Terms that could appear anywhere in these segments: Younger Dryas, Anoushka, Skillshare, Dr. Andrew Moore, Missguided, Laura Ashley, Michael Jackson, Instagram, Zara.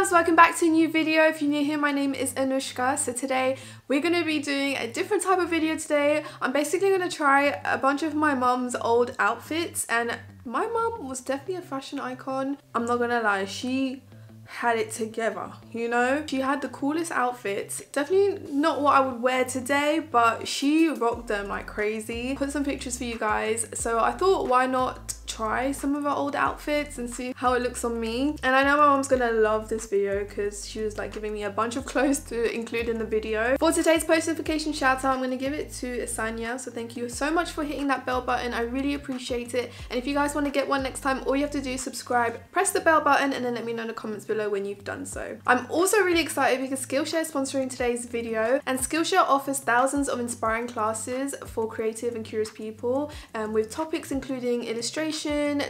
loves, welcome back to a new video. If you're new here, my name is Anushka. So today we're going to be doing a different type of video today. I'm basically going to try a bunch of my mum's old outfits, and my mum was definitely a fashion icon. I'm not going to lie, she had it together, you know? She had the coolest outfits. Definitely not what I would wear today, but she rocked them like crazy. Put some pictures for you guys. So I thought, why not try some of our old outfits and see how it looks on me. And I know my mom's gonna love this video because she was like giving me a bunch of clothes to include in the video. For today's post notification shout out, I'm gonna give it to Asanya. So thank you so much for hitting that bell button. I really appreciate it. And if you guys want to get one next time, all you have to do is subscribe, press the bell button, and then let me know in the comments below when you've done so. I'm also really excited because Skillshare is sponsoring today's video, and Skillshare offers thousands of inspiring classes for creative and curious people, and with topics including illustration,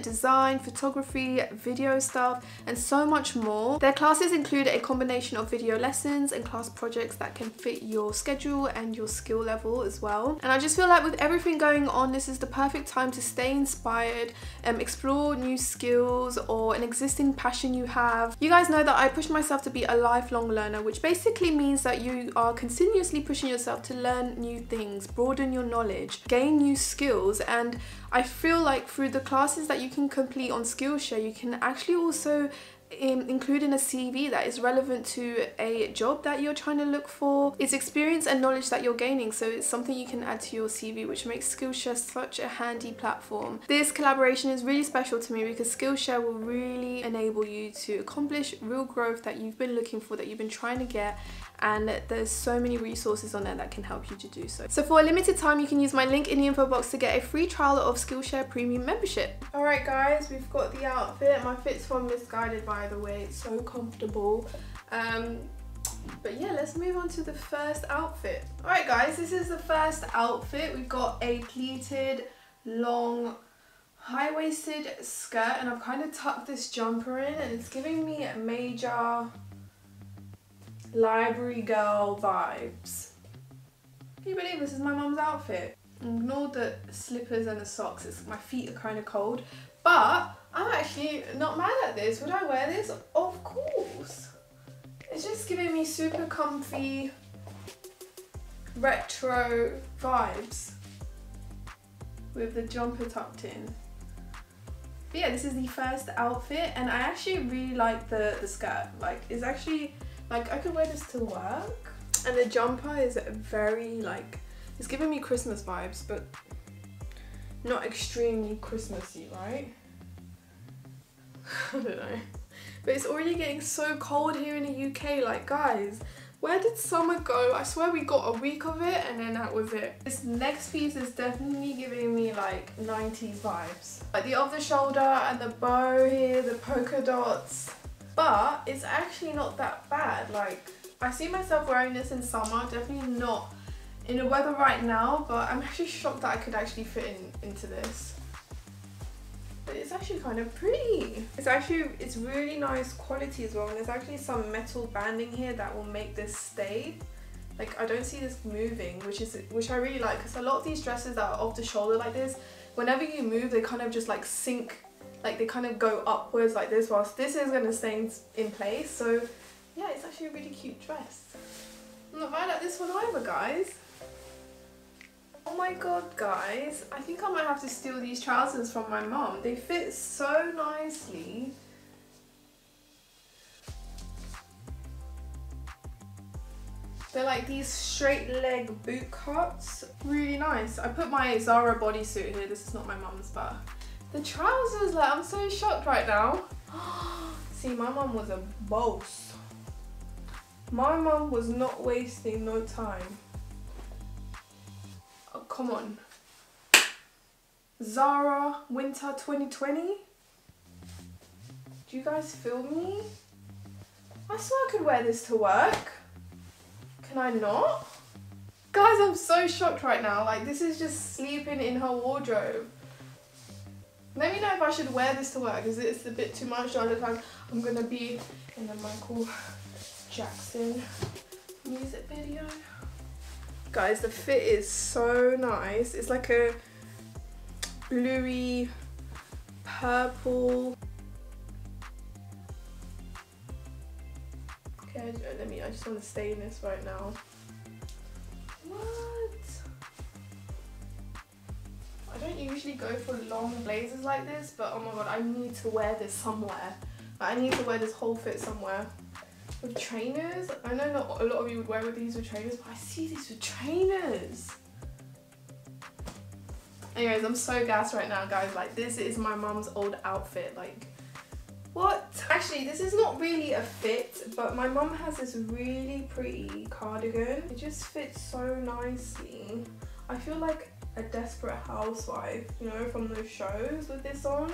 design, photography, video stuff, and so much more. Their classes include a combination of video lessons and class projects that can fit your schedule and your skill level as well. And I just feel like with everything going on, this is the perfect time to stay inspired and explore new skills or an existing passion you have. You guys know that I push myself to be a lifelong learner, which basically means that you are continuously pushing yourself to learn new things, broaden your knowledge, gain new skills. And I feel like through the classes that you can complete on Skillshare, you can actually also include in a CV that is relevant to a job that you're trying to look for. It's experience and knowledge that you're gaining, so it's something you can add to your CV, which makes Skillshare such a handy platform. This collaboration is really special to me because Skillshare will really enable you to accomplish real growth that you've been looking for, that you've been trying to get, and there's so many resources on there that can help you to do so. So for a limited time, you can use my link in the info box to get a free trial of Skillshare Premium membership. Alright guys, we've got the outfit. My fit's from Missguided, by the way. It's so comfortable. But yeah, let's move on to the first outfit. Alright guys, this is the first outfit. We've got a pleated, long, high-waisted skirt, and I've kind of tucked this jumper in, and it's giving me a major library girl vibes. Can you believe this is my mum's outfit? Ignore the slippers and the socks, my feet are kind of cold, but I'm actually not mad at this. Would I wear this? Of course. It's just giving me super comfy retro vibes with the jumper tucked in. But yeah, this is the first outfit, and I actually really like the skirt. Like, it's actually, like, I could wear this to work. And the jumper is very, like, it's giving me Christmas vibes, but not extremely Christmassy, right? I don't know. But it's already getting so cold here in the UK. Like, guys, where did summer go? I swear we got a week of it and then that was it. This next piece is definitely giving me, like, 90s vibes. Like, the off-the-shoulder and the bow here, the polka dots. But it's actually not that bad. Like, I see myself wearing this in summer, definitely not in the weather right now, but I'm actually shocked that I could actually fit into this. But it's actually kind of pretty. It's really nice quality as well, and there's actually some metal banding here that will make this stay. Like, I don't see this moving, which I really like, because a lot of these dresses that are off the shoulder like this, whenever you move, they kind of just like sink. Like, they kind of go upwards like this, whilst this is going to stay in place. So yeah, it's actually a really cute dress. I'm not mad at this one either, guys. Oh my god, guys, I think I might have to steal these trousers from my mum. They fit so nicely. They're like these straight leg boot cuts. Really nice. I put my Zara bodysuit here. This is not my mum's, but the trousers, like, I'm so shocked right now. See, my mum was a boss. My mum was not wasting no time. Oh, come on. Zara winter 2020? Do you guys feel me? I swear I could wear this to work. Can I not? Guys, I'm so shocked right now. Like, this is just sleeping in her wardrobe. Let me know if I should wear this to work. Is it's a bit too much? Do I look like I'm gonna be in a Michael Jackson music video? Guys, the fit is so nice. It's like a bluey purple. Guys, let me, I just want to stay in this right now. What? I don't usually go for long blazers like this, but oh my god, I need to wear this somewhere. Like, I need to wear this whole fit somewhere. With trainers, I know not a lot of you would wear with these with trainers, but I see these with trainers. Anyways, I'm so gassed right now, guys. Like, this is my mum's old outfit. Like, what? Actually, this is not really a fit, but my mum has this really pretty cardigan. It just fits so nicely. I feel like a desperate housewife, you know, from those shows with this on.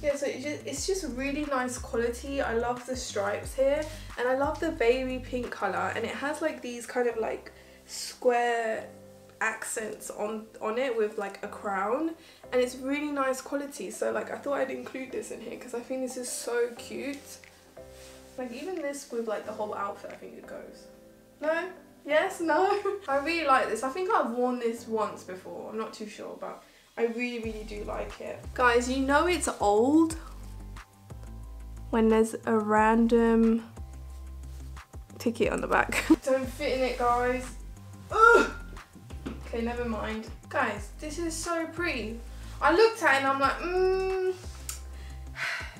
Yeah, so it's just really nice quality. I love the stripes here, and I love the baby pink colour, and it has like these kind of like square accents on it with like a crown, and it's really nice quality. So like, I thought I'd include this in here because I think this is so cute. Like, even this with like the whole outfit, I think it goes. No? Yes? No? I really like this. I think I've worn this once before. I'm not too sure, but I really, really do like it. Guys, you know it's old when there's a random ticket on the back. Don't fit in it, guys. Ugh. Okay, never mind. Guys, this is so pretty. I looked at it and I'm like,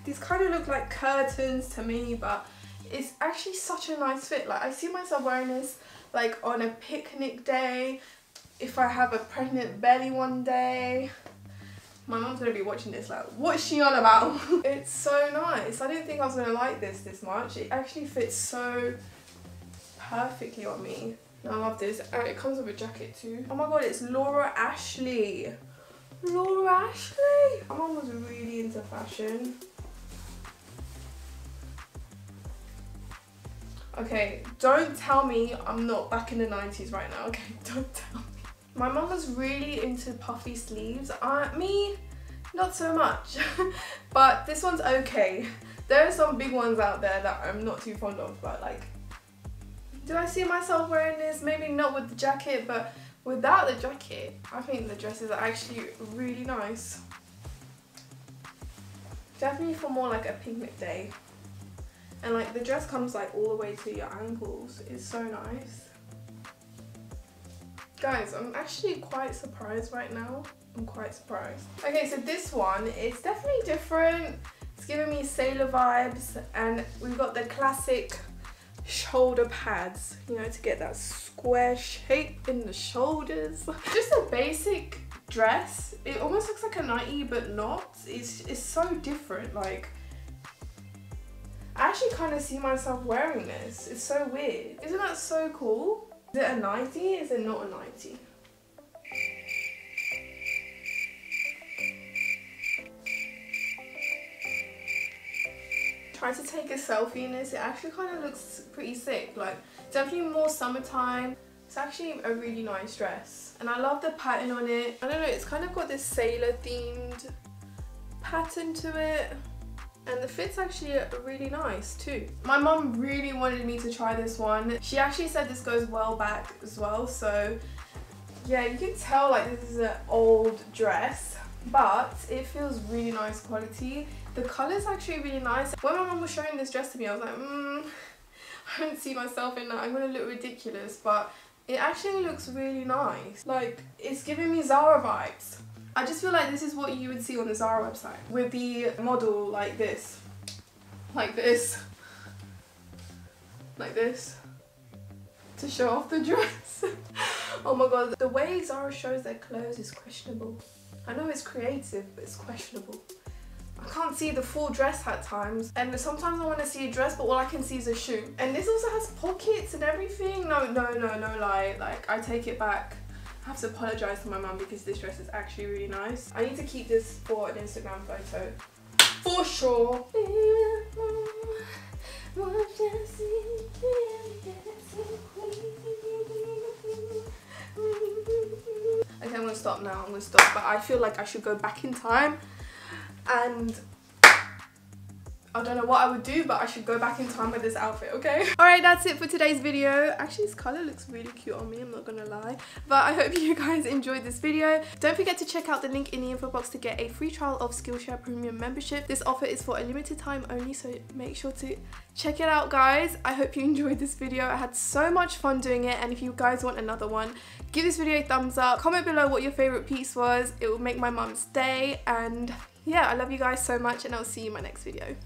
these kind of look like curtains to me, but it's actually such a nice fit. Like, I see myself wearing this like on a picnic day. If I have a pregnant belly one day, my mum's gonna be watching this like, what's she on about? It's so nice. I didn't think I was gonna like this much. It actually fits so perfectly on me. I love this. And it comes with a jacket too. Oh my god, it's Laura Ashley. Laura Ashley? My mum was really into fashion. Okay, don't tell me I'm not back in the 90s right now. Okay, don't tell me. My mum was really into puffy sleeves. Me, not so much. But this one's okay. There are some big ones out there that I'm not too fond of, but like, do I see myself wearing this? Maybe not with the jacket, but without the jacket, I think the dresses are actually really nice. Definitely for more like a picnic day. And like, the dress comes like all the way to your ankles. It's so nice. Guys, I'm actually quite surprised right now. I'm quite surprised. Okay, so this one, it's definitely different. It's giving me sailor vibes, and we've got the classic shoulder pads, you know, to get that square shape in the shoulders. Just a basic dress. It almost looks like a nightie, but not. It's so different. Like, I actually kind of see myself wearing this. It's so weird. Isn't that so cool? Is it a nightie? Is it not a nightie? Try to take a selfie in this. It actually kind of looks pretty sick. Like, definitely more summertime. It's actually a really nice dress, and I love the pattern on it. I don't know, it's kind of got this sailor themed pattern to it. And the fit's actually really nice too. My mum really wanted me to try this one. She actually said this goes well back as well. So yeah, you can tell like this is an old dress, but it feels really nice quality. The colour's actually really nice. When my mum was showing this dress to me, I was like, I don't see myself in that. I'm going to look ridiculous, but it actually looks really nice. Like, it's giving me Zara vibes. I just feel like this is what you would see on the Zara website, with the model like this, like this, like this, to show off the dress. Oh my god, the way Zara shows their clothes is questionable. I know it's creative, but it's questionable. I can't see the full dress at times, and sometimes I want to see a dress, but all I can see is a shoe. And this also has pockets and everything. No lie, like, I take it back. I have to apologise to my mum because this dress is actually really nice. I need to keep this for an Instagram photo for sure. Okay, I'm gonna stop now. I'm gonna stop, but I feel like I should go back in time and I don't know what I would do, but I should go back in time with this outfit, okay? Alright, that's it for today's video. Actually, this colour looks really cute on me, I'm not gonna lie. But I hope you guys enjoyed this video. Don't forget to check out the link in the info box to get a free trial of Skillshare Premium membership. This offer is for a limited time only, so make sure to check it out, guys. I hope you enjoyed this video. I had so much fun doing it, and if you guys want another one, give this video a thumbs up. Comment below what your favourite piece was. It will make my mum's day, and yeah, I love you guys so much, and I'll see you in my next video.